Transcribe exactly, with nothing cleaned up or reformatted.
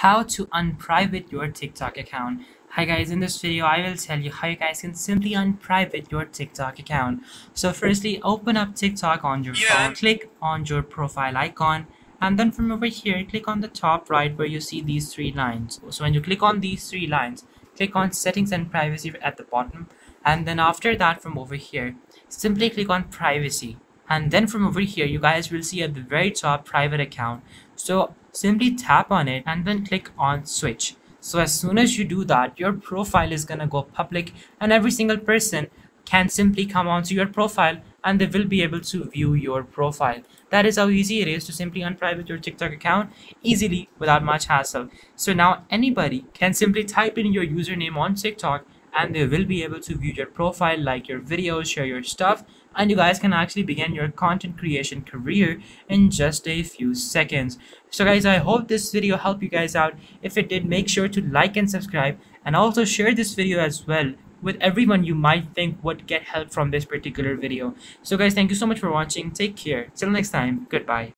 How to unprivate your TikTok account. Hi guys, in this video I will tell you how you guys can simply unprivate your TikTok account. So firstly, open up TikTok on your yeah. phone, click on your profile icon, and then from over here click on the top right where you see these three lines. So when you click on these three lines, click on settings and privacy at the bottom, and then after that from over here simply click on privacy. And then from over here you guys will see at the very top private account, so simply tap on it and then click on switch. So as soon as you do that, your profile is gonna go public and every single person can simply come onto your profile and they will be able to view your profile. That is how easy it is to simply unprivate your TikTok account easily without much hassle. So now anybody can simply type in your username on TikTok and they will be able to view your profile, like your videos, share your stuff, and you guys can actually begin your content creation career in just a few seconds. So guys, I hope this video helped you guys out. If it did, make sure to like and subscribe, and also share this video as well with everyone you might think would get help from this particular video. So guys, thank you so much for watching. Take care. Till next time. Goodbye.